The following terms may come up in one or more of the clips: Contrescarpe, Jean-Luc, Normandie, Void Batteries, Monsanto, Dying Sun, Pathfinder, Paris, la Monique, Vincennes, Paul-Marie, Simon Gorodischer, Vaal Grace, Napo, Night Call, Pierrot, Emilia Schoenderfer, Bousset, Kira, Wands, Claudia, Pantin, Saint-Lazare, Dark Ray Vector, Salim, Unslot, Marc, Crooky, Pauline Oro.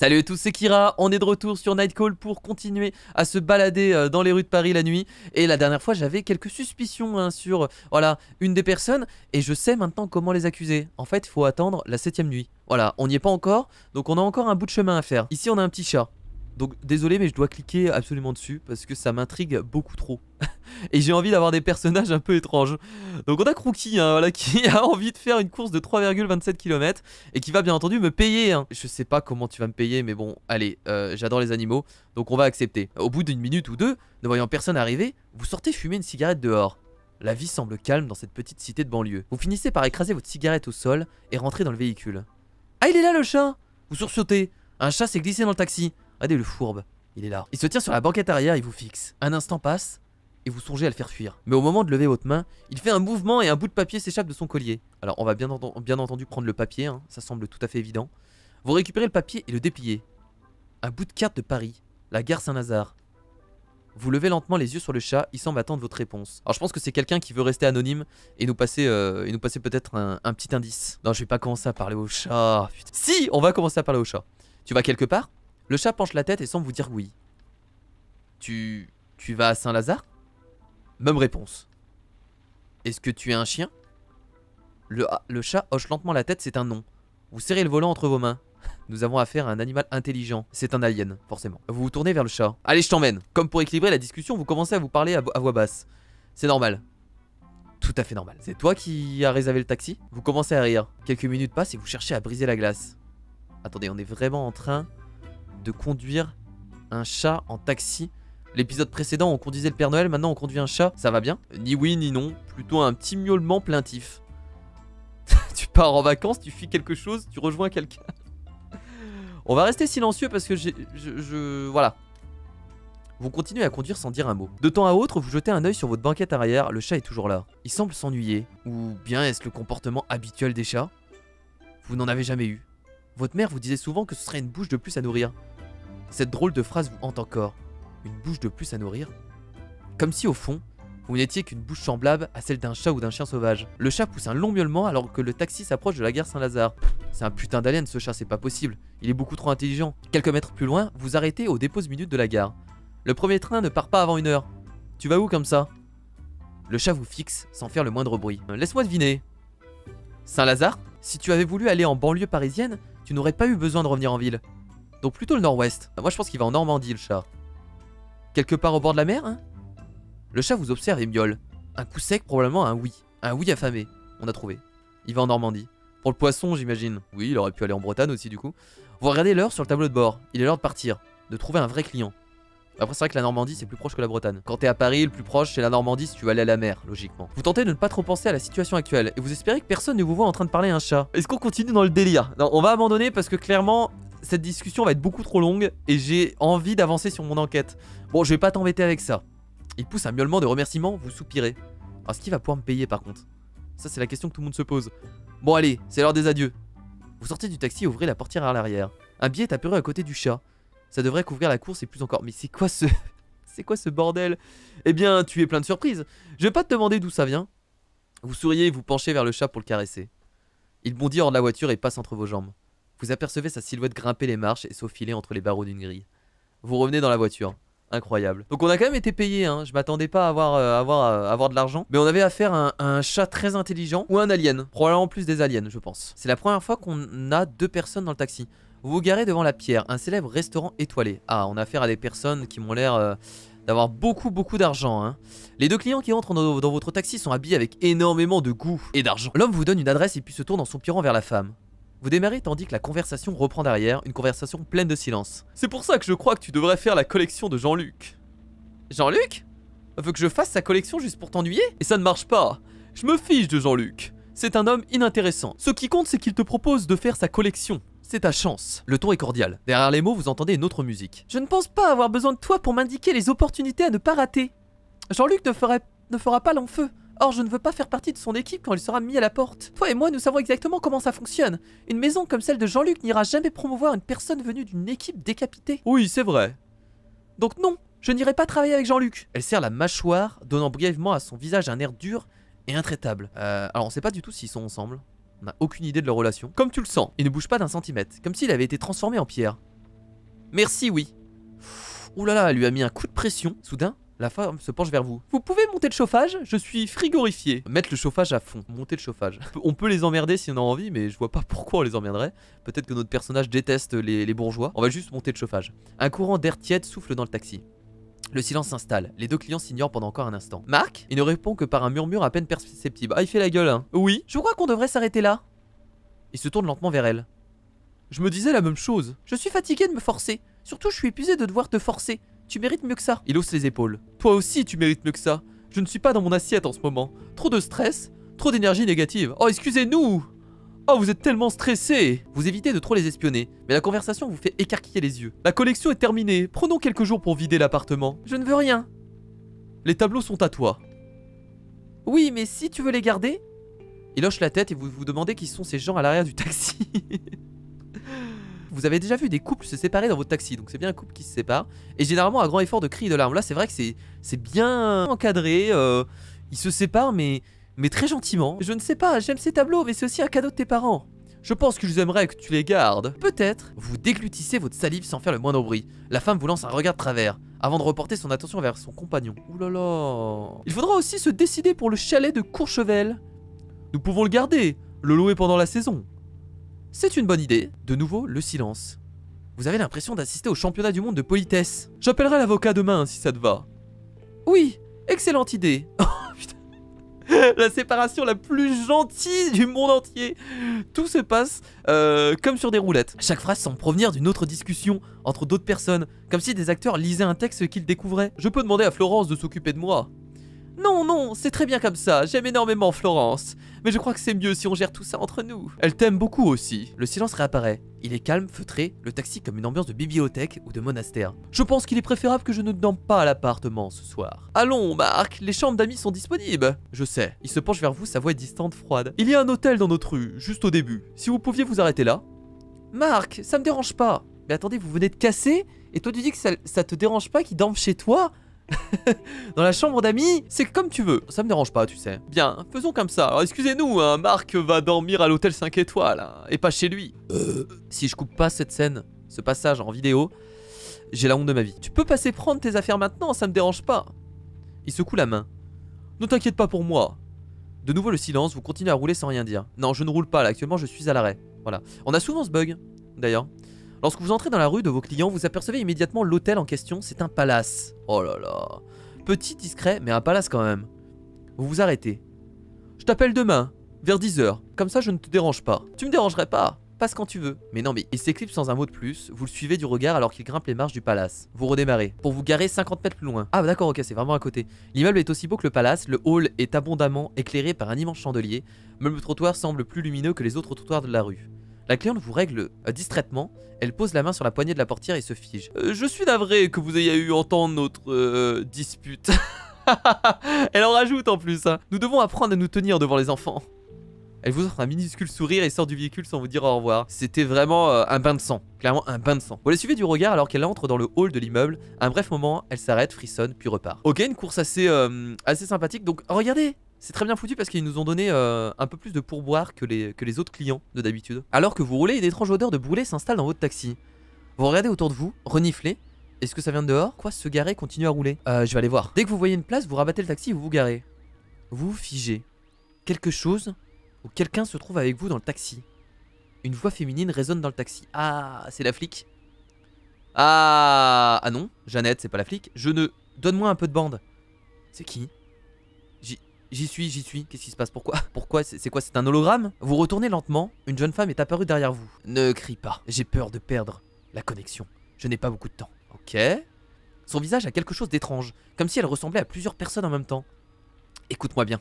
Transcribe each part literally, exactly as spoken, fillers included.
Salut à tous, c'est Kira, on est de retour sur Night Call pour continuer à se balader dans les rues de Paris la nuit. Et la dernière fois j'avais quelques suspicions hein, sur voilà, une des personnes et je sais maintenant comment les accuser. En fait il faut attendre la septième nuit. Voilà, on n'y est pas encore, donc on a encore un bout de chemin à faire. Ici on a un petit chat, donc désolé mais je dois cliquer absolument dessus parce que ça m'intrigue beaucoup trop. Et j'ai envie d'avoir des personnages un peu étranges. Donc on a Crooky hein, voilà, qui a envie de faire une course de trois virgule vingt-sept kilomètres et qui va bien entendu me payer hein. Je sais pas comment tu vas me payer mais bon allez, euh, j'adore les animaux donc on va accepter. Au bout d'une minute ou deux, ne voyant personne arriver, vous sortez fumer une cigarette dehors. La vie semble calme dans cette petite cité de banlieue. Vous finissez par écraser votre cigarette au sol et rentrer dans le véhicule. Ah il est là le chat. Vous sursautez, un chat s'est glissé dans le taxi. Regardez le fourbe, il est là. Il se tient sur la banquette arrière, il vous fixe. Un instant passe et vous songez à le faire fuir. Mais au moment de lever votre main, il fait un mouvement et un bout de papier s'échappe de son collier. Alors on va bien, ent bien entendu prendre le papier, hein, ça semble tout à fait évident. Vous récupérez le papier et le dépliez. Un bout de carte de Paris, la gare Saint-Lazare. Vous levez lentement les yeux sur le chat, il semble attendre votre réponse. Alors je pense que c'est quelqu'un qui veut rester anonyme et nous passer, euh, et nous passer peut-être un, un petit indice. Non je vais pas commencer à parler au chat, putain. Si, on va commencer à parler au chat. Tu vas quelque part? Le chat penche la tête et semble vous dire oui. Tu... tu vas à Saint-Lazare? Même réponse. Est-ce que tu es un chien? Le, le chat hoche lentement la tête, c'est un non. Vous serrez le volant entre vos mains. Nous avons affaire à un animal intelligent. C'est un alien, forcément. Vous vous tournez vers le chat. Allez, je t'emmène. Comme pour équilibrer la discussion, vous commencez à vous parler à, à voix basse. C'est normal. Tout à fait normal. C'est toi qui as réservé le taxi? Vous commencez à rire. Quelques minutes passent et vous cherchez à briser la glace. Attendez, on est vraiment en train de conduire un chat en taxi. L'épisode précédent, on conduisait le Père Noël, maintenant on conduit un chat. Ça va bien? Ni oui, ni non. Plutôt un petit miaulement plaintif. Tu pars en vacances, tu fuis quelque chose, tu rejoins quelqu'un. On va rester silencieux parce que j'ai... Je, je... Voilà. Vous continuez à conduire sans dire un mot. De temps à autre, vous jetez un œil sur votre banquette arrière. Le chat est toujours là. Il semble s'ennuyer. Ou bien est-ce le comportement habituel des chats? Vous n'en avez jamais eu. Votre mère vous disait souvent que ce serait une bouche de plus à nourrir. Cette drôle de phrase vous hante encore. Une bouche de plus à nourrir? Comme si au fond, vous n'étiez qu'une bouche semblable à celle d'un chat ou d'un chien sauvage. Le chat pousse un long miaulement alors que le taxi s'approche de la gare Saint-Lazare. C'est un putain d'alien ce chat, c'est pas possible. Il est beaucoup trop intelligent. Quelques mètres plus loin, vous arrêtez aux déposes minutes de la gare. Le premier train ne part pas avant une heure. Tu vas où comme ça? Le chat vous fixe sans faire le moindre bruit. Laisse-moi deviner. Saint-Lazare? Si tu avais voulu aller en banlieue parisienne, tu n'aurais pas eu besoin de revenir en ville. Donc plutôt le nord-ouest. Moi je pense qu'il va en Normandie le chat. Quelque part au bord de la mer, hein? Le chat vous observe et miaule. Un coup sec, probablement un oui. Un oui affamé. On a trouvé. Il va en Normandie. Pour le poisson, j'imagine. Oui, il aurait pu aller en Bretagne aussi, du coup. Vous regardez l'heure sur le tableau de bord. Il est l'heure de partir. De trouver un vrai client. Après, c'est vrai que la Normandie, c'est plus proche que la Bretagne. Quand t'es à Paris, le plus proche, c'est la Normandie si tu veux aller à la mer, logiquement. Vous tentez de ne pas trop penser à la situation actuelle. Et vous espérez que personne ne vous voit en train de parler à un chat. Est-ce qu'on continue dans le délire? Non, on va abandonner parce que clairement... cette discussion va être beaucoup trop longue et j'ai envie d'avancer sur mon enquête. Bon, je vais pas t'embêter avec ça. Il pousse un miaulement de remerciement, vous soupirez. Alors, est-ce qu'il va pouvoir me payer par contre? Ça, c'est la question que tout le monde se pose. Bon, allez, c'est l'heure des adieux. Vous sortez du taxi et ouvrez la portière à l'arrière. Un billet est apparu à côté du chat. Ça devrait couvrir la course et plus encore. Mais c'est quoi ce... c'est quoi ce bordel? Eh bien, tu es plein de surprises. Je vais pas te demander d'où ça vient. Vous souriez et vous penchez vers le chat pour le caresser. Il bondit hors de la voiture et passe entre vos jambes. Vous apercevez sa silhouette grimper les marches et s'aufiler entre les barreaux d'une grille. Vous revenez dans la voiture. Incroyable. Donc on a quand même été payé, hein. Je m'attendais pas à avoir, euh, avoir, euh, avoir de l'argent. Mais on avait affaire à un, à un chat très intelligent ou un alien. Probablement plus des aliens, je pense. C'est la première fois qu'on a deux personnes dans le taxi. Vous vous garez devant la Pierre, un célèbre restaurant étoilé. Ah, on a affaire à des personnes qui m'ont l'air euh, d'avoir beaucoup, beaucoup d'argent, hein. Les deux clients qui entrent dans, dans votre taxi sont habillés avec énormément de goût et d'argent. L'homme vous donne une adresse et puis se tourne en soupirant vers la femme. Vous démarrez tandis que la conversation reprend derrière, une conversation pleine de silence. C'est pour ça que je crois que tu devrais faire la collection de Jean-Luc. Jean-Luc veut que je fasse sa collection juste pour t'ennuyer? Et ça ne marche pas. Je me fiche de Jean-Luc. C'est un homme inintéressant. Ce qui compte, c'est qu'il te propose de faire sa collection. C'est ta chance. Le ton est cordial. Derrière les mots, vous entendez une autre musique. Je ne pense pas avoir besoin de toi pour m'indiquer les opportunités à ne pas rater. Jean-Luc ne ferait... ne fera pas long feu. Or, je ne veux pas faire partie de son équipe quand il sera mis à la porte. Toi et moi, nous savons exactement comment ça fonctionne. Une maison comme celle de Jean-Luc n'ira jamais promouvoir une personne venue d'une équipe décapitée. Oui, c'est vrai. Donc non, je n'irai pas travailler avec Jean-Luc. Elle serre la mâchoire, donnant brièvement à son visage un air dur et intraitable. Euh, alors on sait pas du tout s'ils sont ensemble. On n'a aucune idée de leur relation. Comme tu le sens, il ne bouge pas d'un centimètre, comme s'il avait été transformé en pierre. Merci, oui. Ouh là là, elle lui a mis un coup de pression. Soudain, la femme se penche vers vous. Vous pouvez monter le chauffage? Je suis frigorifié. Mettre le chauffage à fond. Monter le chauffage. On peut les emmerder si on a envie, mais je vois pas pourquoi on les emmerderait. Peut-être que notre personnage déteste les, les bourgeois. On va juste monter le chauffage. Un courant d'air tiède souffle dans le taxi. Le silence s'installe. Les deux clients s'ignorent pendant encore un instant. Marc, il ne répond que par un murmure à peine perceptible. Ah, il fait la gueule, hein. Oui. Je crois qu'on devrait s'arrêter là. Il se tourne lentement vers elle. Je me disais la même chose. Je suis fatigué de me forcer. Surtout, je suis épuisé de devoir te forcer. Tu mérites mieux que ça. Il hausse les épaules. Toi aussi, tu mérites mieux que ça. Je ne suis pas dans mon assiette en ce moment. Trop de stress, trop d'énergie négative. Oh, excusez-nous. Oh, vous êtes tellement stressé. Vous évitez de trop les espionner, mais la conversation vous fait écarquiller les yeux. La collection est terminée. Prenons quelques jours pour vider l'appartement. Je ne veux rien. Les tableaux sont à toi. Oui, mais si tu veux les garder... Il hoche la tête et vous vous demandez qui sont ces gens à l'arrière du taxi. Vous avez déjà vu des couples se séparer dans votre taxi, donc c'est bien un couple qui se sépare. Et généralement, à grand effort de cris et de larmes. Là, c'est vrai que c'est bien encadré. Euh, ils se séparent, mais, mais très gentiment. Je ne sais pas, j'aime ces tableaux, mais c'est aussi un cadeau de tes parents. Je pense que je les aimerais que tu les gardes. Peut-être. Vous déglutissez votre salive sans faire le moindre bruit. La femme vous lance un regard de travers, avant de reporter son attention vers son compagnon. Ouh là là. Il faudra aussi se décider pour le chalet de Courchevel. Nous pouvons le garder, le louer pendant la saison. C'est une bonne idée. De nouveau, le silence. Vous avez l'impression d'assister au championnat du monde de politesse. J'appellerai l'avocat demain si ça te va. Oui, excellente idée. Oh putain. La séparation la plus gentille du monde entier. Tout se passe euh, comme sur des roulettes. Chaque phrase semble provenir d'une autre discussion entre d'autres personnes, comme si des acteurs lisaient un texte qu'ils découvraient. Je peux demander à Florence de s'occuper de moi. Non, non, c'est très bien comme ça, j'aime énormément Florence. Mais je crois que c'est mieux si on gère tout ça entre nous. Elle t'aime beaucoup aussi. Le silence réapparaît. Il est calme, feutré, le taxi comme une ambiance de bibliothèque ou de monastère. Je pense qu'il est préférable que je ne dorme pas à l'appartement ce soir. Allons, Marc, les chambres d'amis sont disponibles. Je sais. Il se penche vers vous, sa voix est distante, froide. Il y a un hôtel dans notre rue, juste au début. Si vous pouviez vous arrêter là. Marc, ça me dérange pas. Mais attendez, vous venez de casser. Et toi tu dis que ça, ça te dérange pas qu'ils dorment chez toi? Dans la chambre d'amis, c'est comme tu veux. Ça me dérange pas, tu sais. Bien, faisons comme ça. Alors excusez-nous, hein, Marc va dormir à l'hôtel cinq étoiles, hein, et pas chez lui. Euh... Si je coupe pas cette scène, ce passage en vidéo, j'ai la honte de ma vie. Tu peux passer prendre tes affaires maintenant, ça me dérange pas. Il secoue la main. Ne t'inquiète pas pour moi. De nouveau le silence, vous continuez à rouler sans rien dire. Non, je ne roule pas là, actuellement je suis à l'arrêt. Voilà. On a souvent ce bug, d'ailleurs. Lorsque vous entrez dans la rue de vos clients, vous apercevez immédiatement l'hôtel en question, c'est un palace. Oh là là. Petit, discret, mais un palace quand même. Vous vous arrêtez. Je t'appelle demain, vers dix heures. Comme ça, je ne te dérange pas. Tu me dérangerais pas. Passe quand tu veux. Mais non, mais il s'éclipse sans un mot de plus. Vous le suivez du regard alors qu'il grimpe les marches du palace. Vous redémarrez. Pour vous garer cinquante mètres plus loin. Ah, bah d'accord, ok, c'est vraiment à côté. L'immeuble est aussi beau que le palace. Le hall est abondamment éclairé par un immense chandelier. Même le trottoir semble plus lumineux que les autres trottoirs de la rue. La cliente vous règle euh, distraitement, elle pose la main sur la poignée de la portière et se fige. Euh, je suis navré que vous ayez eu entendre notre euh, dispute. Elle en rajoute en plus, hein. Nous devons apprendre à nous tenir devant les enfants. Elle vous offre un minuscule sourire et sort du véhicule sans vous dire au revoir. C'était vraiment euh, un bain de sang, clairement un bain de sang. Vous la suivez du regard alors qu'elle entre dans le hall de l'immeuble. Un bref moment, elle s'arrête, frissonne, puis repart. Ok, une course assez, euh, assez sympathique, donc regardez. C'est très bien foutu parce qu'ils nous ont donné euh, un peu plus de pourboire que les, que les autres clients de d'habitude. Alors que vous roulez, une étrange odeur de brûlé s'installe dans votre taxi. Vous regardez autour de vous, reniflez. Est-ce que ça vient de dehors? Quoi, se garer, continue à rouler. Euh, je vais aller voir. Dès que vous voyez une place, vous rabattez le taxi et vous vous garez. Vous vous figez. Quelque chose ou quelqu'un se trouve avec vous dans le taxi. Une voix féminine résonne dans le taxi. Ah, c'est la flic. Ah, ah non, Jeannette, c'est pas la flic. Je ne... Donne-moi un peu de bande. C'est qui? J'y suis, j'y suis. Qu'est-ce qui se passe? Pourquoi? Pourquoi? C'est quoi? C'est un hologramme? Vous retournez lentement. Une jeune femme est apparue derrière vous. Ne crie pas. J'ai peur de perdre la connexion. Je n'ai pas beaucoup de temps. Ok. Son visage a quelque chose d'étrange. Comme si elle ressemblait à plusieurs personnes en même temps. Écoute-moi bien.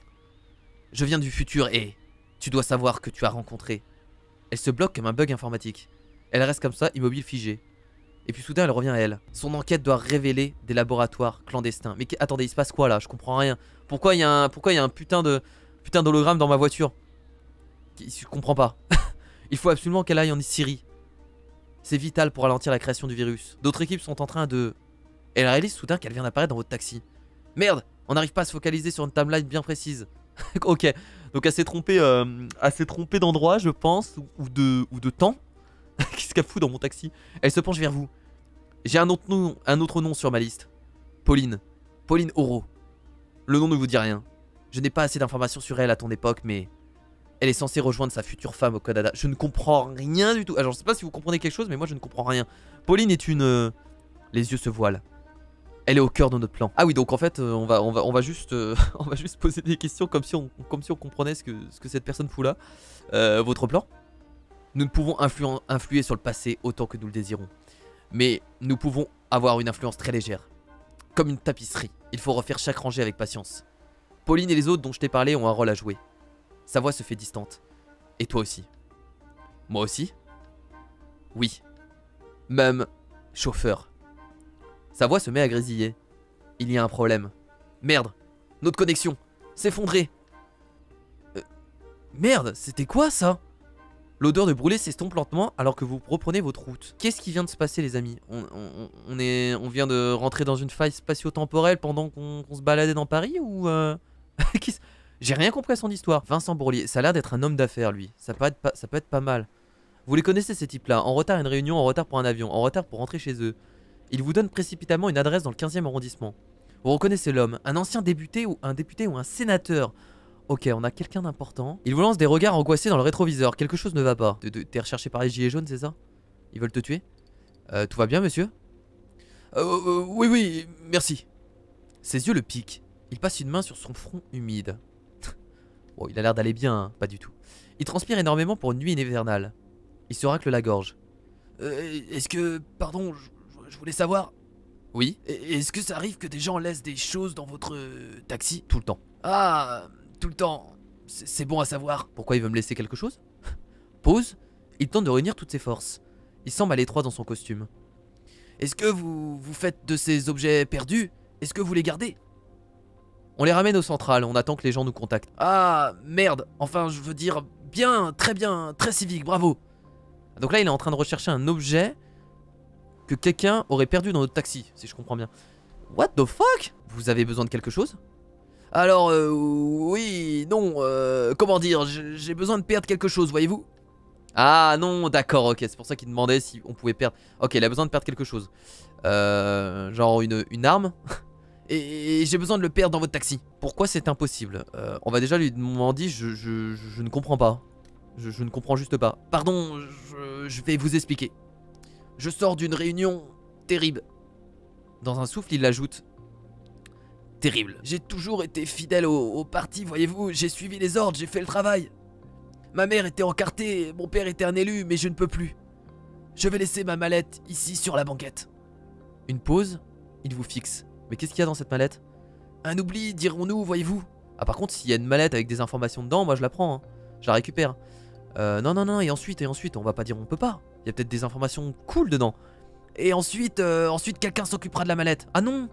Je viens du futur et... Tu dois savoir que tu as rencontré. Elle se bloque comme un bug informatique. Elle reste comme ça, immobile, figée. Et puis soudain, elle revient à elle. Son enquête doit révéler des laboratoires clandestins. Mais attendez, il se passe quoi là? Je comprends rien. Pourquoi il y a un, pourquoi il y a un putain de putain d'hologramme dans ma voiture? Je comprends pas. Il faut absolument qu'elle aille en Syrie. C'est vital pour ralentir la création du virus. D'autres équipes sont en train de... Elle réalise soudain qu'elle vient d'apparaître dans votre taxi. Merde, on n'arrive pas à se focaliser sur une timeline bien précise. Ok, donc elle s'est trompée, euh, trompée d'endroit, je pense, ou de, ou de temps. Qu'est-ce qu'elle fout dans mon taxi? Elle se penche vers vous. J'ai un autre nom, un autre nom sur ma liste. Pauline. Pauline Oro. Le nom ne vous dit rien. Je n'ai pas assez d'informations sur elle à ton époque, mais... elle est censée rejoindre sa future femme au Canada. Je ne comprends rien du tout. Alors, je sais pas si vous comprenez quelque chose, mais moi, je ne comprends rien. Pauline est une... Les yeux se voilent. Elle est au cœur de notre plan. Ah oui, donc en fait, on va, on va, on va, juste, euh, on va juste poser des questions comme si on, comme si on comprenait ce que, ce que cette personne fout là. Euh, votre plan. Nous ne pouvons influen, influer sur le passé autant que nous le désirons. Mais nous pouvons avoir une influence très légère. Comme une tapisserie. Il faut refaire chaque rangée avec patience. Pauline et les autres dont je t'ai parlé ont un rôle à jouer. Sa voix se fait distante. Et toi aussi. Moi aussi? Oui. Même chauffeur. Sa voix se met à grésiller. Il y a un problème. Merde, notre connexion s'effondrait. Euh, merde, c'était quoi ça? L'odeur de brûlé s'estompe lentement alors que vous reprenez votre route. Qu'est-ce qui vient de se passer, les amis? on, on, on, est, on vient de rentrer dans une faille spatio-temporelle pendant qu'on qu'on se baladait dans Paris ou... Euh... Qu'est-ce... J'ai rien compris à son histoire. Vincent Bourlier, ça a l'air d'être un homme d'affaires, lui. Ça peut, être pas, ça peut être pas mal. Vous les connaissez, ces types-là. En retard à une réunion, en retard pour un avion, en retard pour rentrer chez eux. Ils vous donnent précipitamment une adresse dans le quinzième arrondissement. Vous reconnaissez l'homme, un ancien député ou un député ou un sénateur. Ok, on a quelqu'un d'important. Ils vous lancent des regards angoissés dans le rétroviseur. Quelque chose ne va pas. T'es recherché par les gilets jaunes, c'est ça? Ils veulent te tuer? euh, Tout va bien, monsieur? euh, euh, Oui, oui, merci. Ses yeux le piquent. Il passe une main sur son front humide. Oh, il a l'air d'aller bien, hein. Pas du tout. Il transpire énormément pour une nuit hivernale. Il se racle la gorge. Euh, Est-ce que... Pardon, je, je voulais savoir... Oui? Est-ce que ça arrive que des gens laissent des choses dans votre euh, taxi? Tout le temps. Ah, tout le temps. C'est bon à savoir. Pourquoi il veut me laisser quelque chose? Pause. Il tente de réunir toutes ses forces. Il semble à l'étroit dans son costume. Est-ce que vous, vous faites de ces objets perdus? Est-ce que vous les gardez? On les ramène au central, on attend que les gens nous contactent. Ah, merde. Enfin, je veux dire, bien, très bien, très civique, bravo. Donc là, il est en train de rechercher un objet que quelqu'un aurait perdu dans notre taxi, si je comprends bien. What the fuck? Vous avez besoin de quelque chose? Alors, euh, oui, non, euh, comment dire, j'ai besoin de perdre quelque chose, voyez-vous? Ah non, d'accord, ok, c'est pour ça qu'il demandait si on pouvait perdre. Ok, il a besoin de perdre quelque chose. Euh, genre une, une arme? Et j'ai besoin de le perdre dans votre taxi. Pourquoi c'est impossible? euh, On va déjà lui demander, je, je, je, je ne comprends pas. Je, je ne comprends juste pas. Pardon, je, je vais vous expliquer. Je sors d'une réunion terrible. Dans un souffle, il ajoute. Terrible. J'ai toujours été fidèle au, au parti, voyez-vous. J'ai suivi les ordres, j'ai fait le travail. Ma mère était encartée, mon père était un élu, mais je ne peux plus. Je vais laisser ma mallette ici sur la banquette. Une pause, il vous fixe. Mais qu'est-ce qu'il y a dans cette mallette? Un oubli, dirons-nous, voyez-vous. Ah, par contre, s'il y a une mallette avec des informations dedans, moi je la prends, hein. Je la récupère. Euh, non, non, non, et ensuite, et ensuite, on va pas dire on peut pas. Il y a peut-être des informations cool dedans. Et ensuite, euh, ensuite quelqu'un s'occupera de la mallette. Ah non,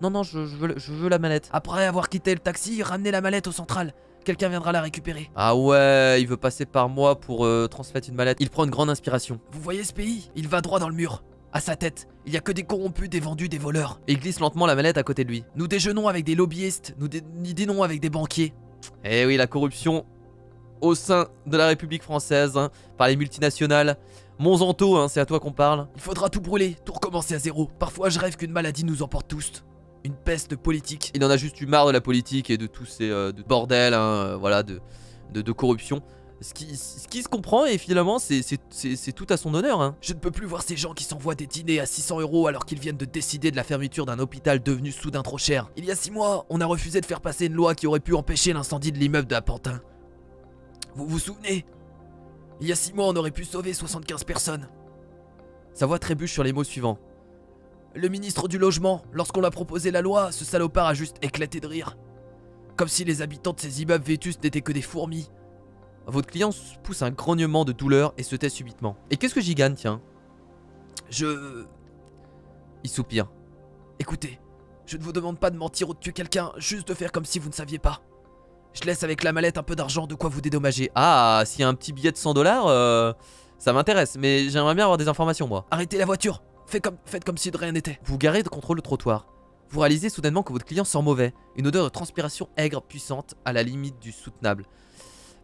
non, non, je, je, veux, je veux la mallette. Après avoir quitté le taxi, ramenez la mallette au central. Quelqu'un viendra la récupérer. Ah ouais, il veut passer par moi pour euh, transmettre une mallette. Il prend une grande inspiration. Vous voyez ce pays? Il va droit dans le mur. À sa tête, il n'y a que des corrompus, des vendus, des voleurs. Et il glisse lentement la mallette à côté de lui. Nous déjeunons avec des lobbyistes, nous dé dînons avec des banquiers. Eh oui, la corruption au sein de la République française, hein, par les multinationales. Monsanto, hein, c'est à toi qu'on parle. Il faudra tout brûler, tout recommencer à zéro. Parfois, je rêve qu'une maladie nous emporte tous. Une peste politique. Il en a juste eu marre de la politique et de tous ces euh, de bordels, hein, euh, voilà, de, de, de corruption. Ce qui, ce qui se comprend et finalement c'est tout à son honneur, hein. Je ne peux plus voir ces gens qui s'envoient des dîners à six cents euros alors qu'ils viennent de décider de la fermeture d'un hôpital devenu soudain trop cher. Il y a six mois, on a refusé de faire passer une loi qui aurait pu empêcher l'incendie de l'immeuble de la Pantin. Vous vous souvenez? Il y a six mois, on aurait pu sauver soixante-quinze personnes. Sa voix trébuche sur les mots suivants. Le ministre du logement, lorsqu'on l'a proposé la loi, ce salopard a juste éclaté de rire. Comme si les habitants de ces immeubles vétustes n'étaient que des fourmis. Votre client pousse un grognement de douleur et se tait subitement. Et qu'est-ce que j'y gagne, tiens? Je... Il soupire. Écoutez, je ne vous demande pas de mentir ou de tuer quelqu'un, juste de faire comme si vous ne saviez pas. Je laisse avec la mallette un peu d'argent de quoi vous dédommager. Ah, s'il y a un petit billet de cent dollars, euh, ça m'intéresse, mais j'aimerais bien avoir des informations, moi. Arrêtez la voiture, faites comme, faites comme si de rien n'était. Vous garez contre le trottoir. Vous réalisez soudainement que votre client sent mauvais. Une odeur de transpiration aigre, puissante, à la limite du soutenable.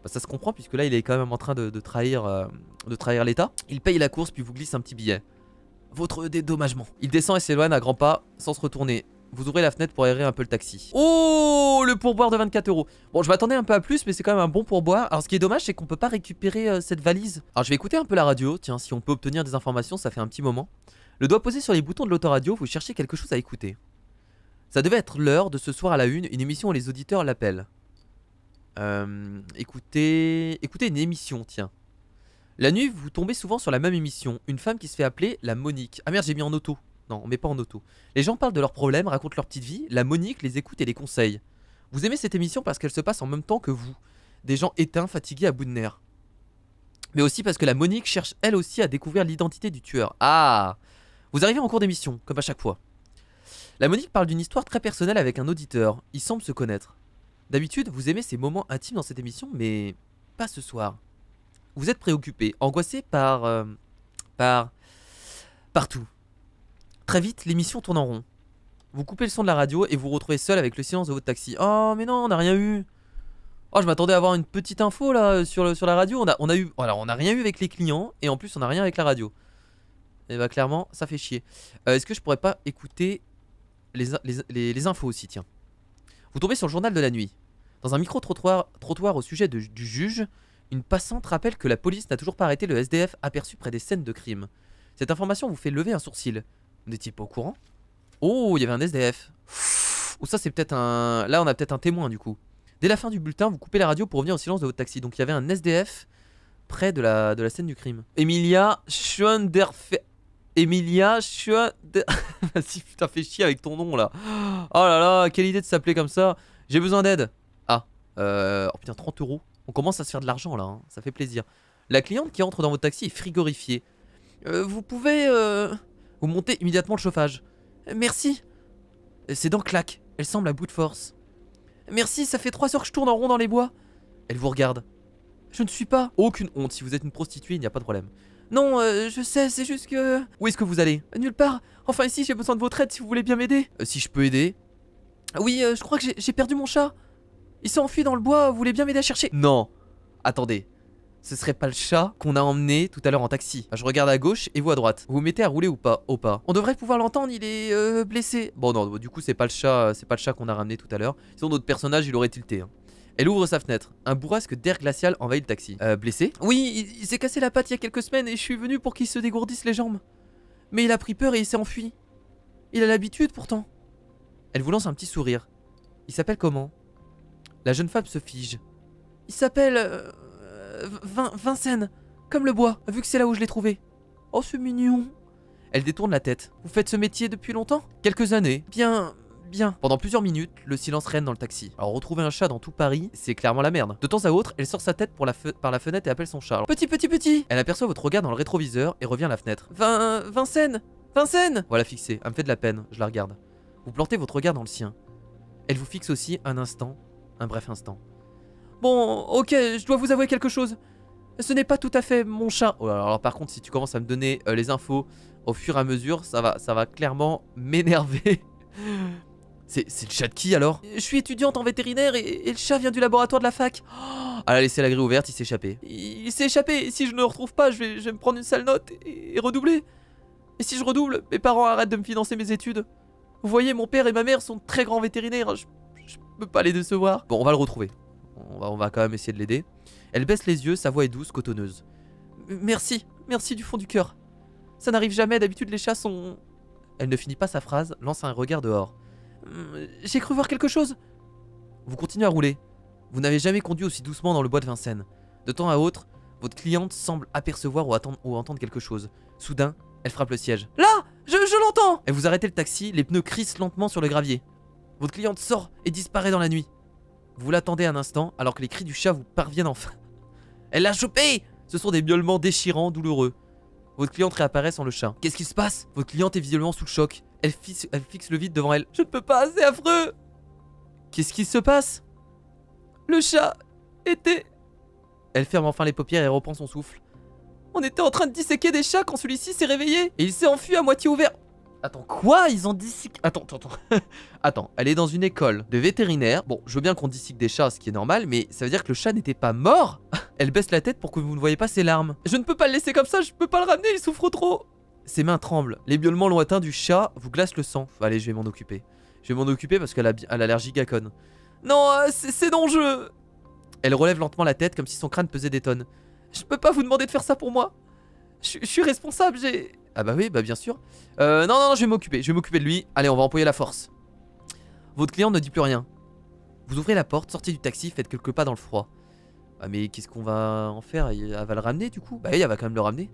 Ça se comprend puisque là il est quand même en train de, de trahir euh, de trahir l'État. Il paye la course puis vous glisse un petit billet. votre dédommagement. Il descend et s'éloigne à grands pas sans se retourner. Vous ouvrez la fenêtre pour aérer un peu le taxi. Oh, le pourboire de vingt-quatre euros. Bon, je m'attendais un peu à plus, mais c'est quand même un bon pourboire. Alors ce qui est dommage, c'est qu'on peut pas récupérer euh, cette valise. Alors je vais écouter un peu la radio. Tiens, si on peut obtenir des informations, ça fait un petit moment. Le doigt posé sur les boutons de l'autoradio, vous cherchez quelque chose à écouter. Ça devait être l'heure de ce soir à la une, une émission où les auditeurs l'appellent. Euh, écoutez... Écoutez une émission, tiens. La nuit, vous tombez souvent sur la même émission. Une femme qui se fait appeler la Monique. Ah merde, j'ai mis en auto. Non, on met pas en auto. Les gens parlent de leurs problèmes, racontent leur petite vie. La Monique les écoute et les conseille. Vous aimez cette émission parce qu'elle se passe en même temps que vous. Des gens éteints, fatigués, à bout de nerfs. Mais aussi parce que la Monique cherche elle aussi à découvrir l'identité du tueur. Ah! Vous arrivez en cours d'émission, comme à chaque fois. La Monique parle d'une histoire très personnelle avec un auditeur. Il semble se connaître. D'habitude, vous aimez ces moments intimes dans cette émission, mais pas ce soir. Vous êtes préoccupé, angoissé par... Euh, par... partout. Très vite, l'émission tourne en rond. Vous coupez le son de la radio et vous vous retrouvez seul avec le silence de votre taxi. Oh, mais non, on n'a rien eu. Oh, je m'attendais à avoir une petite info là sur, le, sur la radio. On a, on a eu, alors, on n'a rien eu avec les clients et en plus, on n'a rien avec la radio. Et bah, clairement, ça fait chier. Euh, Est-ce que je pourrais pas écouter les, les, les, les infos aussi, tiens. Vous tombez sur le journal de la nuit. Dans un micro-trottoir trottoir au sujet de, du juge, une passante rappelle que la police n'a toujours pas arrêté le S D F aperçu près des scènes de crime. Cette information vous fait lever un sourcil. Vous n'étiez pas au courant? Oh, il y avait un S D F. Ou ça c'est peut-être un... Là on a peut-être un témoin du coup. Dès la fin du bulletin, vous coupez la radio pour revenir au silence de votre taxi. Donc il y avait un S D F près de la, de la scène du crime. Emilia Schoenderfer... Emilia Schoenderfer... Vas-y putain, fais chier avec ton nom là. Oh là là, quelle idée de s'appeler comme ça. J'ai besoin d'aide. Ah, euh... oh putain, trente euros. On commence à se faire de l'argent là, hein. Ça fait plaisir. La cliente qui entre dans votre taxi est frigorifiée. Euh, vous pouvez... Euh... Vous montez immédiatement le chauffage. Merci. Ses dents claquent. Elle semble à bout de force. Merci, ça fait trois heures que je tourne en rond dans les bois. Elle vous regarde. Je ne suis pas. Aucune honte. Si vous êtes une prostituée, il n'y a pas de problème. Non, euh, je sais, c'est juste que... Où est-ce que vous allez? Nulle part. Enfin ici, j'ai besoin de votre aide si vous voulez bien m'aider. Euh, si je peux aider. Oui, euh, je crois que j'ai perdu mon chat. Il s'est enfui dans le bois. Vous voulez bien m'aider à chercher? Non. Attendez. Ce serait pas le chat qu'on a emmené tout à l'heure en taxi? Je regarde à gauche et vous à droite. Vous vous mettez à rouler ou pas? Au pas. On devrait pouvoir l'entendre, il est euh, blessé. Bon non, du coup c'est pas le chat, c'est pas le chat qu'on a ramené tout à l'heure. Sinon notre personnage il aurait tilté. Hein. Elle ouvre sa fenêtre. Un bourrasque d'air glacial envahit le taxi. Euh, blessé? Oui, il, il s'est cassé la patte il y a quelques semaines et je suis venu pour qu'il se dégourdisse les jambes. Mais il a pris peur et il s'est enfui. Il a l'habitude pourtant. Elle vous lance un petit sourire. Il s'appelle comment? La jeune femme se fige. Il s'appelle... Euh... Vin Vincennes, comme le bois, vu que c'est là où je l'ai trouvé. Oh, c'est mignon. Elle détourne la tête. Vous faites ce métier depuis longtemps? Quelques années. Bien, bien. Pendant plusieurs minutes, le silence règne dans le taxi. Alors, retrouver un chat dans tout Paris, c'est clairement la merde. De temps à autre, elle sort sa tête pour la par la fenêtre et appelle son chat. Alors, petit, petit, petit. Elle aperçoit votre regard dans le rétroviseur et revient à la fenêtre. Vin Vincennes, Vincennes. Voilà, fixée. Elle me fait de la peine, je la regarde. Vous plantez votre regard dans le sien. Elle vous fixe aussi un instant, un bref instant. Bon, ok, je dois vous avouer quelque chose. Ce n'est pas tout à fait mon chat. Oh, alors, alors par contre, si tu commences à me donner euh, les infos au fur et à mesure, ça va, ça va clairement m'énerver. C'est le chat de qui alors? Je suis étudiante en vétérinaire et, et le chat vient du laboratoire de la fac. Oh, elle a laissé la grille ouverte, il s'est échappé. Il, il s'est échappé, et si je ne le retrouve pas, je vais, je vais me prendre une sale note et, et redoubler. Et si je redouble, mes parents arrêtent de me financer mes études. Vous voyez, mon père et ma mère sont de très grands vétérinaires, je, je peux pas les décevoir. Bon, on va le retrouver. On va, on va quand même essayer de l'aider. Elle baisse les yeux, sa voix est douce, cotonneuse. Merci, merci du fond du cœur. Ça n'arrive jamais, d'habitude les chats sont... Elle ne finit pas sa phrase, lance un regard dehors. J'ai cru voir quelque chose. Vous continuez à rouler. Vous n'avez jamais conduit aussi doucement dans le bois de Vincennes. De temps à autre, votre cliente semble apercevoir ou, attendre, ou entendre quelque chose. Soudain, elle frappe le siège. Là, je, je l'entends. Elle vous arrêtez le taxi, les pneus crissent lentement sur le gravier. Votre cliente sort et disparaît dans la nuit. Vous l'attendez un instant alors que les cris du chat vous parviennent enfin. Elle l'a chopé! Ce sont des miaulements déchirants, douloureux. Votre cliente réapparaît sans le chat. Qu'est-ce qui se passe? Votre cliente est visiblement sous le choc. Elle fixe, elle fixe le vide devant elle. Je ne peux pas, c'est affreux! Qu'est-ce qui se passe? Le chat était... Elle ferme enfin les paupières et reprend son souffle. On était en train de disséquer des chats quand celui-ci s'est réveillé et il s'est enfui à moitié ouvert. Attends, quoi? Ils ont disséqué... Attends, attends, attends. Attends, elle est dans une école de vétérinaire. Bon, je veux bien qu'on dissèque des chats, ce qui est normal, mais ça veut dire que le chat n'était pas mort. Elle baisse la tête pour que vous ne voyez pas ses larmes. Je ne peux pas le laisser comme ça, je peux pas le ramener, il souffre trop. Ses mains tremblent. Les miaulements lointains du chat vous glacent le sang. Allez, je vais m'en occuper. Je vais m'en occuper parce qu'elle a, elle a l'air gigacone. Non, euh, c'est dans le jeu. Elle relève lentement la tête comme si son crâne pesait des tonnes. Je peux pas vous demander de faire ça pour moi. Je, je suis responsable, j'ai... Ah bah oui, bah bien sûr. Euh, non, non, non, je vais m'occuper. Je vais m'occuper de lui. Allez, on va employer la force. Votre client ne dit plus rien. Vous ouvrez la porte, sortez du taxi, faites quelques pas dans le froid. Ah mais qu'est-ce qu'on va en faire? Elle va le ramener du coup? Bah oui, elle va quand même le ramener.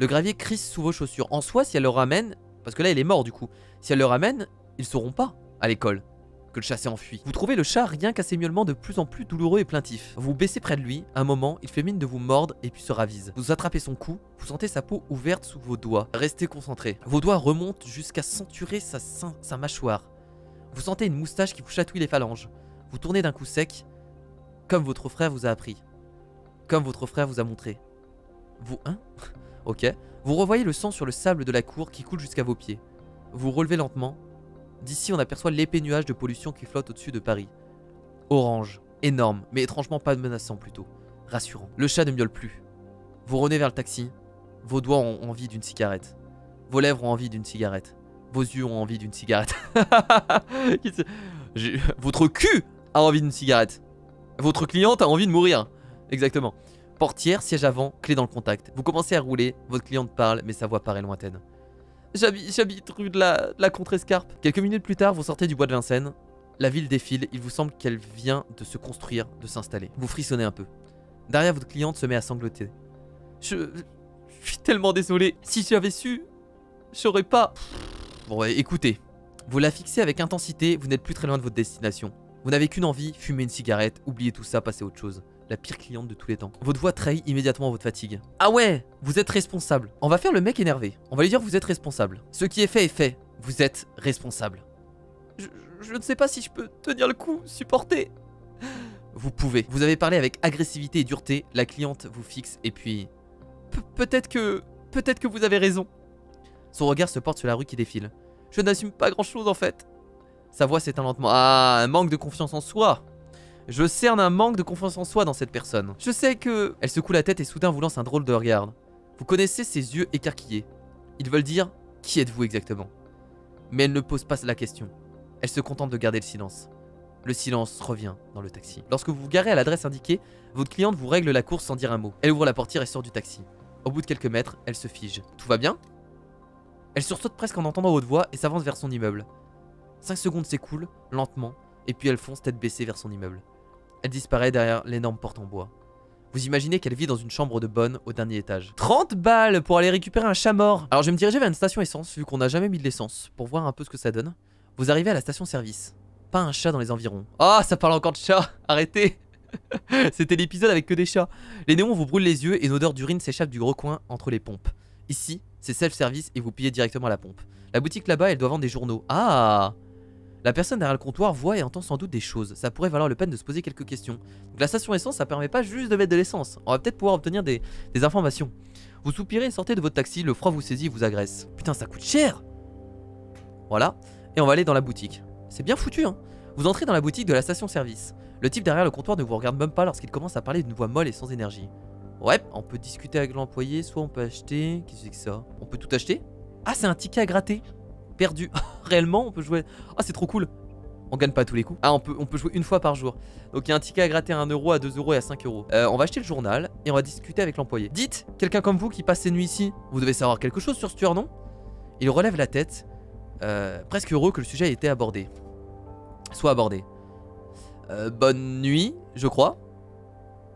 Le gravier crisse sous vos chaussures. En soi, si elle le ramène... Parce que là, il est mort du coup. Si elle le ramène, ils sauront pas à l'école que le chat s'est enfui. Vous trouvez le chat rien qu'à ses miaulements de plus en plus douloureux et plaintifs. Vous vous baissez près de lui. Un moment, il fait mine de vous mordre et puis se ravise. Vous attrapez son cou. Vous sentez sa peau ouverte sous vos doigts. Restez concentrés. Vos doigts remontent jusqu'à centurer sa, sa mâchoire. Vous sentez une moustache qui vous chatouille les phalanges. Vous tournez d'un coup sec, comme votre frère vous a appris. Comme votre frère vous a montré. Vous, hein? Ok. Vous revoyez le sang sur le sable de la cour qui coule jusqu'à vos pieds. Vous relevez lentement. D'ici, on aperçoit l'épais nuage de pollution qui flotte au-dessus de Paris. Orange, énorme, mais étrangement pas menaçant plutôt. Rassurant. Le chat ne miaule plus. Vous renez vers le taxi. Vos doigts ont envie d'une cigarette. Vos lèvres ont envie d'une cigarette. Vos yeux ont envie d'une cigarette. Votre cul a envie d'une cigarette. Votre cliente a envie de mourir. Exactement. Portière, siège avant, clé dans le contact. Vous commencez à rouler, votre cliente parle, mais sa voix paraît lointaine. J'habite rue de la, la Contrescarpe. Quelques minutes plus tard, vous sortez du bois de Vincennes. La ville défile, il vous semble qu'elle vient de se construire, de s'installer. Vous frissonnez un peu. Derrière, votre cliente se met à sangloter. Je, je suis tellement désolé. Si j'avais su, j'aurais pas... Bon, écoutez, vous la fixez avec intensité, vous n'êtes plus très loin de votre destination. Vous n'avez qu'une envie, fumer une cigarette, oublier tout ça, passer à autre chose. La pire cliente de tous les temps. Votre voix trahit immédiatement votre fatigue. Ah ouais, vous êtes responsable. On va faire le mec énervé. On va lui dire vous êtes responsable. Ce qui est fait est fait. Vous êtes responsable. Je, je ne sais pas si je peux tenir le coup, supporter. Vous pouvez. Vous avez parlé avec agressivité et dureté. La cliente vous fixe et puis... Pe- peut-être que... Peut-être que vous avez raison. Son regard se porte sur la rue qui défile. Je n'assume pas grand-chose en fait. Sa voix s'éteint lentement. Ah, un manque de confiance en soi. Je cerne un manque de confiance en soi dans cette personne. Je sais que... Elle secoue la tête et soudain vous lance un drôle de regard. Vous connaissez ses yeux écarquillés. Ils veulent dire « Qui êtes-vous exactement ?» Mais elle ne pose pas la question. Elle se contente de garder le silence. Le silence revient dans le taxi. Lorsque vous vous garez à l'adresse indiquée, votre cliente vous règle la course sans dire un mot. Elle ouvre la portière et sort du taxi. Au bout de quelques mètres, elle se fige. Tout va bien ? Elle sursaute presque en entendant haute voix et s'avance vers son immeuble. Cinq secondes s'écoulent, lentement, et puis elle fonce tête baissée vers son immeuble. Elle disparaît derrière l'énorme porte en bois. Vous imaginez qu'elle vit dans une chambre de bonne au dernier étage. trente balles pour aller récupérer un chat mort. Alors je vais me diriger vers une station essence, vu qu'on n'a jamais mis de l'essence, pour voir un peu ce que ça donne. Vous arrivez à la station service. Pas un chat dans les environs. Ah, oh, ça parle encore de chat. Arrêtez. C'était l'épisode avec que des chats. Les néons vous brûlent les yeux et une odeur d'urine s'échappe du gros coin entre les pompes. Ici, c'est self-service et vous pillez directement à la pompe. La boutique là-bas, elle doit vendre des journaux. Ah. La personne derrière le comptoir voit et entend sans doute des choses. Ça pourrait valoir le peine de se poser quelques questions. Donc la station essence, ça permet pas juste de mettre de l'essence. On va peut-être pouvoir obtenir des, des informations. Vous soupirez et sortez de votre taxi. Le froid vous saisit et vous agresse. Putain, ça coûte cher. Voilà. Et on va aller dans la boutique. C'est bien foutu, hein. Vous entrez dans la boutique de la station service. Le type derrière le comptoir ne vous regarde même pas lorsqu'il commence à parler d'une voix molle et sans énergie. Ouais, on peut discuter avec l'employé. Soit on peut acheter... Qu'est-ce que c'est que ça? On peut tout acheter? Ah, c'est un ticket à gratter. Perdu. Réellement, on peut jouer... Ah, c'est trop cool. On gagne pas tous les coups. Ah, on peut, on peut jouer une fois par jour. Donc, il y a un ticket à gratter à un euro, à deux euros et à cinq euros. Euh, on va acheter le journal et on va discuter avec l'employé. Dites, quelqu'un comme vous qui passe ses nuits ici, vous devez savoir quelque chose sur ce tueur, non? Il relève la tête, euh, presque heureux que le sujet ait été abordé. Soit abordé. Euh, bonne nuit, je crois.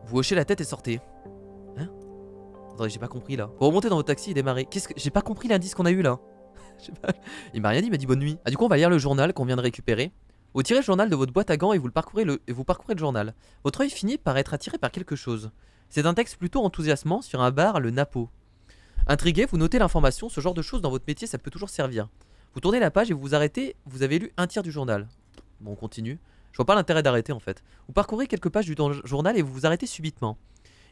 Vous hochez la tête et sortez. Hein? Attendez, j'ai pas compris là. Vous remontez dans votre taxi et démarrez. Qu'est-ce que... J'ai pas compris l'indice qu'on a eu là. Il m'a rien dit, il m'a dit bonne nuit. Ah, du coup, on va lire le journal qu'on vient de récupérer. Vous tirez le journal de votre boîte à gants et vous, le parcourez, le, et vous parcourez le journal. Votre œil finit par être attiré par quelque chose. C'est un texte plutôt enthousiasmant sur un bar, le Napo. Intrigué, vous notez l'information, ce genre de choses dans votre métier, ça peut toujours servir. Vous tournez la page et vous vous arrêtez, vous avez lu un tiers du journal. Bon, on continue. Je vois pas l'intérêt d'arrêter en fait. Vous parcourez quelques pages du journal et vous vous arrêtez subitement.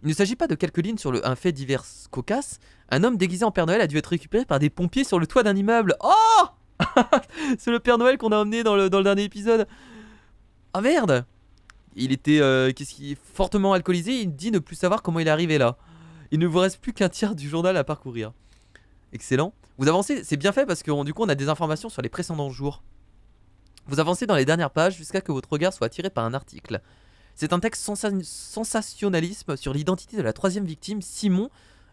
Il ne s'agit pas de quelques lignes sur le, un fait divers cocasse. Un homme déguisé en Père Noël a dû être récupéré par des pompiers sur le toit d'un immeuble. Oh. C'est le Père Noël qu'on a emmené dans le, dans le dernier épisode. Ah merde. Il était euh, qu'est-ce qu'il, fortement alcoolisé. Il dit ne plus savoir comment il est arrivé là. Il ne vous reste plus qu'un tiers du journal à parcourir. Excellent. Vous avancez, c'est bien fait parce que du coup on a des informations sur les précédents jours. Vous avancez dans les dernières pages jusqu'à que votre regard soit attiré par un article. C'est un texte sensa sensationnalisme sur l'identité de la troisième victime, Simon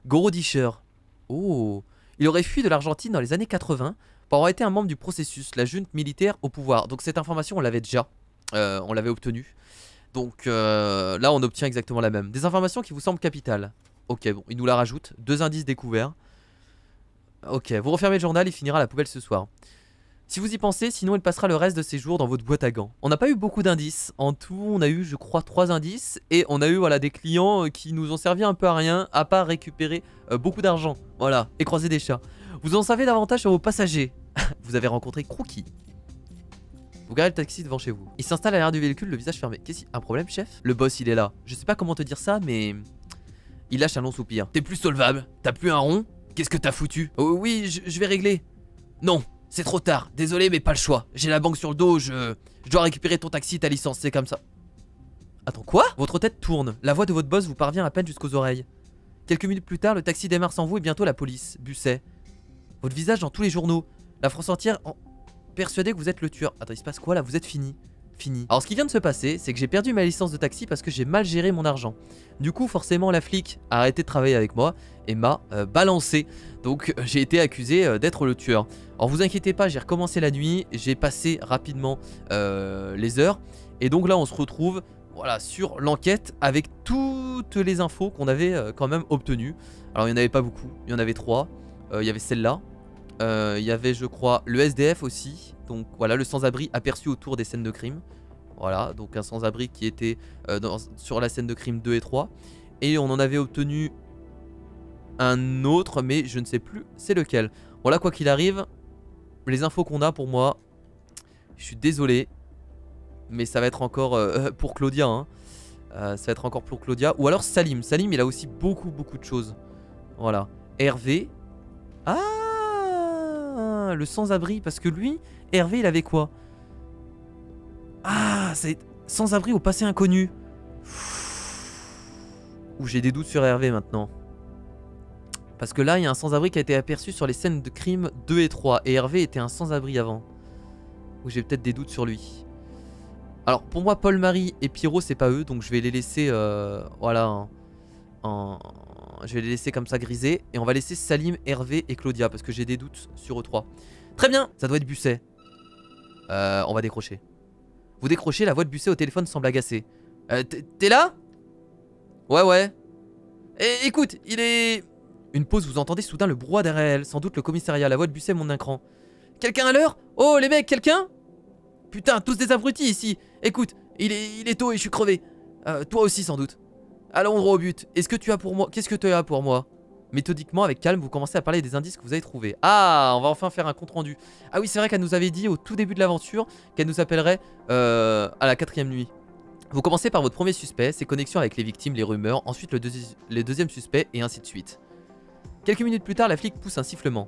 Gorodischer. Oh, il aurait fui de l'Argentine dans les années quatre-vingt pour avoir été un membre du processus, la junte militaire au pouvoir. Donc cette information on l'avait déjà, euh, on l'avait obtenue. Donc euh, là on obtient exactement la même. Des informations qui vous semblent capitales. Ok, bon, il nous la rajoute, deux indices découverts. Ok, vous refermez le journal, il finira à la poubelle ce soir. Si vous y pensez, sinon il passera le reste de ses jours dans votre boîte à gants. On n'a pas eu beaucoup d'indices. En tout, on a eu, je crois, trois indices. Et on a eu, voilà, des clients qui nous ont servi un peu à rien, à part récupérer euh, beaucoup d'argent. Voilà, et croiser des chats. Vous en savez davantage sur vos passagers. Vous avez rencontré Crooky. Vous garez le taxi devant chez vous. Il s'installe à l'arrière du véhicule, le visage fermé. Qu'est-ce qu'il y a ? Un problème, chef ? Le boss, il est là. Je sais pas comment te dire ça, mais... Il lâche un long soupir. T'es plus solvable. T'as plus un rond. Qu'est-ce que t'as foutu? Oh, oui, je, je vais régler. Non, c'est trop tard. Désolé, mais pas le choix. J'ai la banque sur le dos, je... Je dois récupérer ton taxi, ta licence, c'est comme ça. Attends, quoi? Votre tête tourne. La voix de votre boss vous parvient à peine jusqu'aux oreilles. Quelques minutes plus tard, le taxi démarre sans vous et bientôt la police. Bousset. Votre visage dans tous les journaux. La France entière en... persuadée que vous êtes le tueur. Attends, il se passe quoi là? Vous êtes fini. Fini. Alors ce qui vient de se passer, c'est que j'ai perdu ma licence de taxi parce que j'ai mal géré mon argent. Du coup, forcément, la flic a arrêté de travailler avec moi et m'a euh, balancé. Donc j'ai été accusé euh, d'être le tueur. Alors vous inquiétez pas, j'ai recommencé la nuit, j'ai passé rapidement euh, les heures. Et donc là, on se retrouve voilà, sur l'enquête avec toutes les infos qu'on avait euh, quand même obtenues. Alors il n'y en avait pas beaucoup, il y en avait trois. Euh, il y avait celle-là, euh, il y avait je crois le S D F aussi. Donc voilà, le sans-abri aperçu autour des scènes de crime. Voilà, donc un sans-abri qui était euh, dans, sur la scène de crime deux et trois. Et on en avait obtenu un autre, mais je ne sais plus c'est lequel. Bon là, quoi qu'il arrive, les infos qu'on a pour moi, je suis désolé. Mais ça va être encore euh, pour Claudia. Hein. Euh, ça va être encore pour Claudia. Ou alors Salim. Salim, il a aussi beaucoup, beaucoup de choses. Voilà. Hervé. Ah! Le sans-abri, parce que lui, Hervé, il avait quoi? Ah, c'est sans-abri au passé inconnu. Ouh, j'ai des doutes sur Hervé maintenant. Parce que là, il y a un sans-abri qui a été aperçu sur les scènes de crime deux et trois. Et Hervé était un sans-abri avant. Ou j'ai peut-être des doutes sur lui. Alors, pour moi, Paul-Marie et Pierrot, c'est pas eux. Donc, je vais les laisser... Euh, voilà... En, en, je vais les laisser comme ça griser. Et on va laisser Salim, Hervé et Claudia. Parce que j'ai des doutes sur eux trois. Très bien, ça doit être Bousset. Euh, on va décrocher. Vous décrochez, la voix de Bousset au téléphone semble agacée. Euh, t'es là? Ouais, ouais. Et, écoute, il est... Une pause, vous entendez soudain le brouhaha derrière elle. Sans doute le commissariat, la voix de Bousset monte d'un cran. Quelqu'un à l'heure? Oh, les mecs, quelqu'un? Putain, tous des abrutis ici. Écoute, il est, il est tôt et je suis crevé. Euh, toi aussi, sans doute. Allons droit au but. Est-ce que tu as pour moi... Qu'est-ce que tu as pour moi? Méthodiquement, avec calme, vous commencez à parler des indices que vous avez trouvés. Ah, on va enfin faire un compte-rendu. Ah oui, c'est vrai qu'elle nous avait dit au tout début de l'aventure qu'elle nous appellerait euh, à la quatrième nuit. Vous commencez par votre premier suspect, ses connexions avec les victimes, les rumeurs, ensuite le, deuxi le deuxième suspect et ainsi de suite. Quelques minutes plus tard, la flic pousse un sifflement.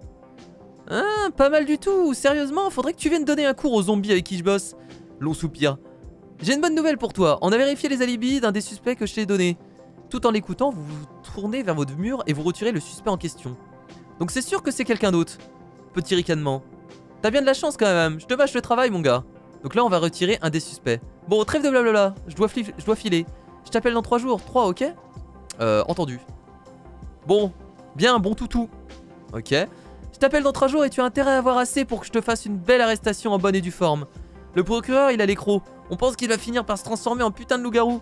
Ah, pas mal du tout. Sérieusement, faudrait que tu viennes donner un cours aux zombies avec qui je bosse. Long soupir. J'ai une bonne nouvelle pour toi. On a vérifié les alibis d'un des suspects que je t'ai donné. Tout en l'écoutant, vous vous tournez vers votre mur et vous retirez le suspect en question. Donc c'est sûr que c'est quelqu'un d'autre. Petit ricanement. T'as bien de la chance quand même, je te vache le travail mon gars. Donc là on va retirer un des suspects. Bon, trêve de blablabla, je dois, je dois filer. Je t'appelle dans trois jours, trois ok? Euh, entendu. Bon, bien, bon toutou. Ok. Je t'appelle dans trois jours et tu as intérêt à avoir assez pour que je te fasse une belle arrestation en bonne et due forme. Le procureur il a les crocs, on pense qu'il va finir par se transformer en putain de loup-garou.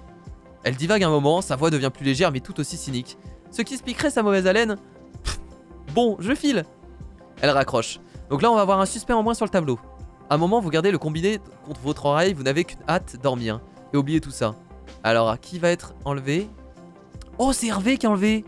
Elle divague un moment, sa voix devient plus légère mais tout aussi cynique. Ce qui expliquerait sa mauvaise haleine. Pff, bon, je file. Elle raccroche. Donc là, on va avoir un suspect en moins sur le tableau. À un moment, vous gardez le combiné contre votre oreille, vous n'avez qu'une hâte dormir. Et oubliez tout ça. Alors, qui va être enlevé? Oh, c'est Hervé qui est enlevé.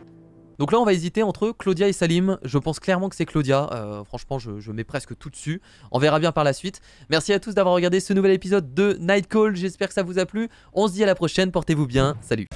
Donc là, on va hésiter entre Claudia et Salim. Je pense clairement que c'est Claudia. Euh, franchement, je, je mets presque tout dessus. On verra bien par la suite. Merci à tous d'avoir regardé ce nouvel épisode de Night Call. J'espère que ça vous a plu. On se dit à la prochaine. Portez-vous bien. Salut.